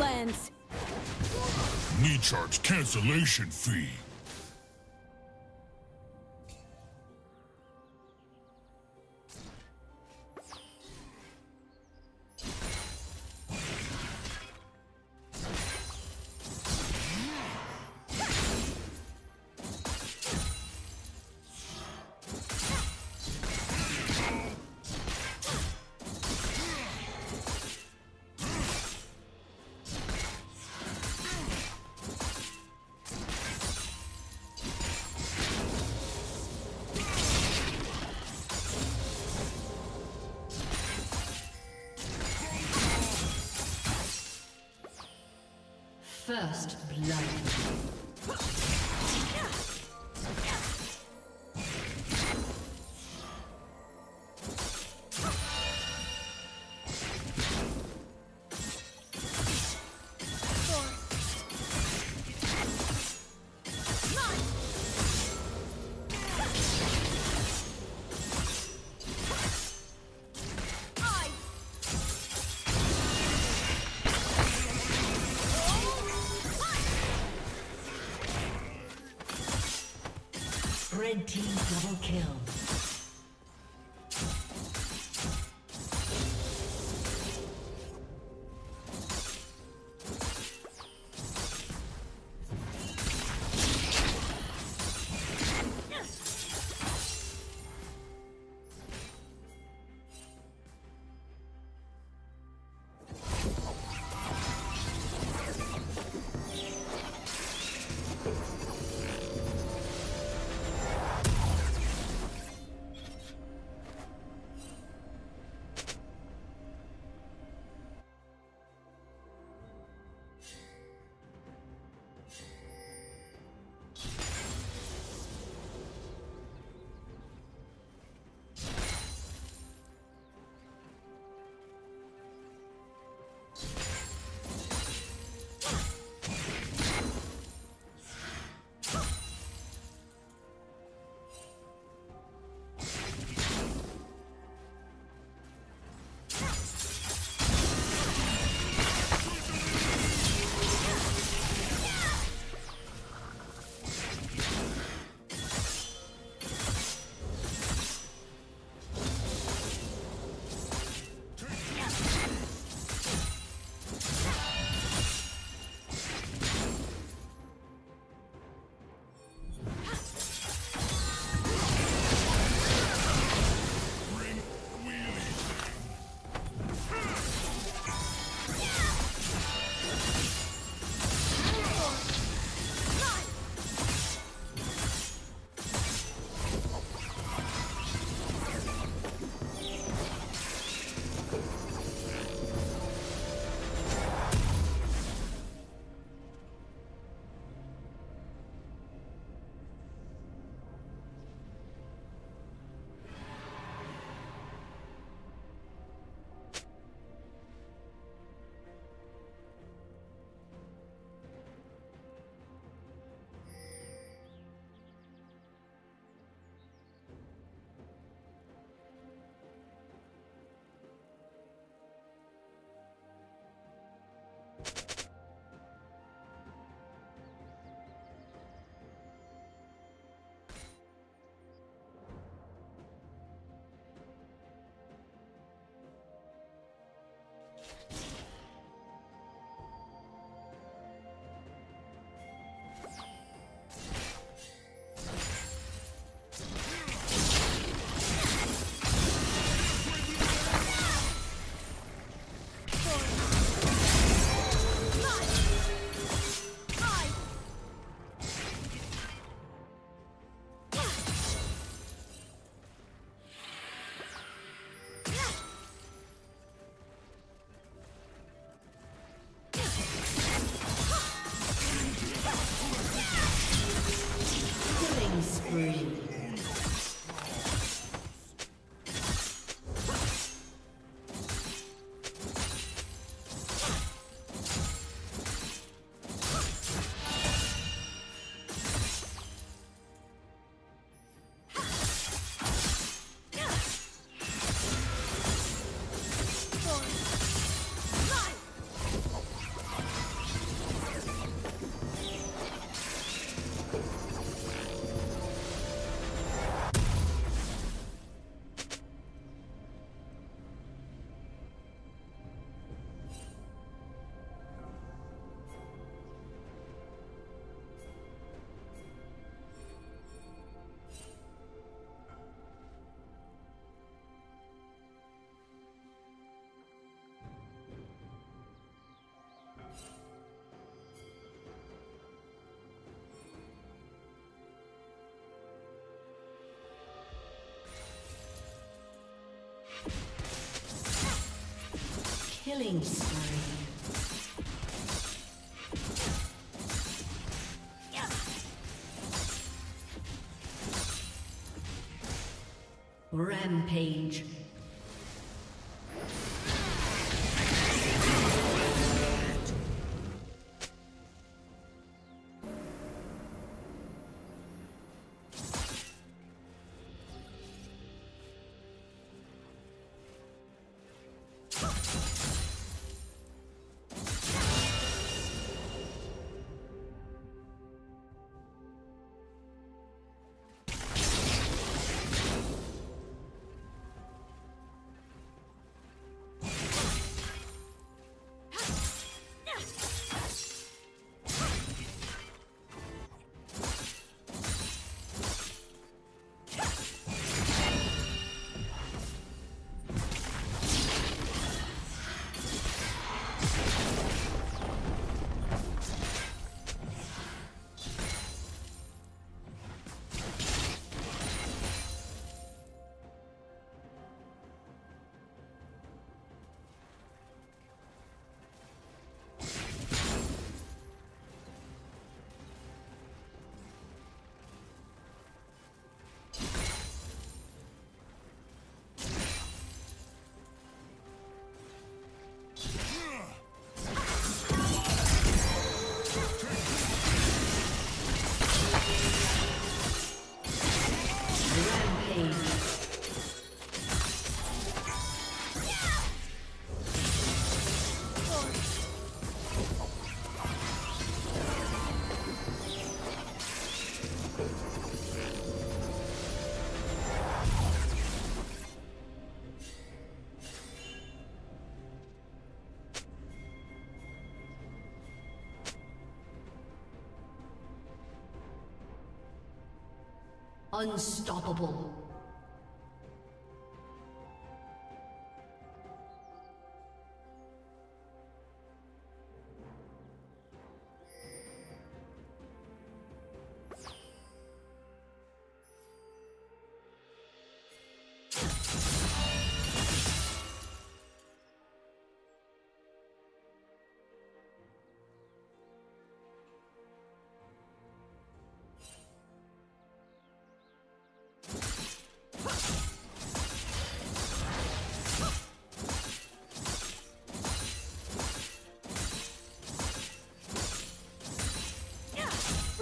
Badlands. Need charge cancellation fee. First blood. Red team double kill. Killing spree. Rampage. Unstoppable.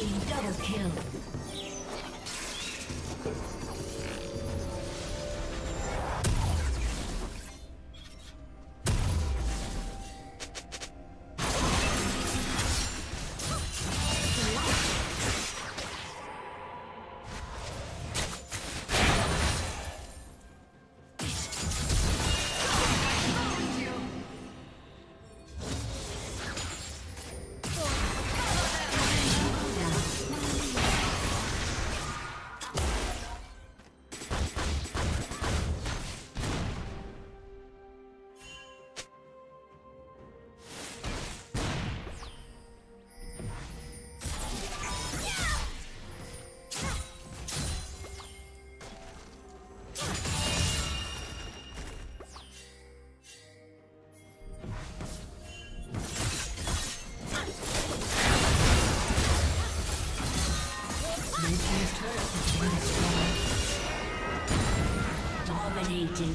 team double kill. Dominating.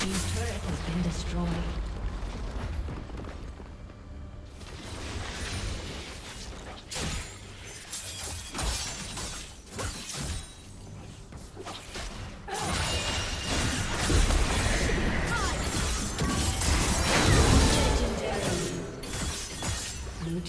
Team's turret has been destroyed.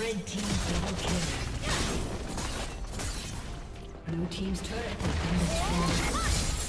Red team double kill. Blue team's turret has been destroyed.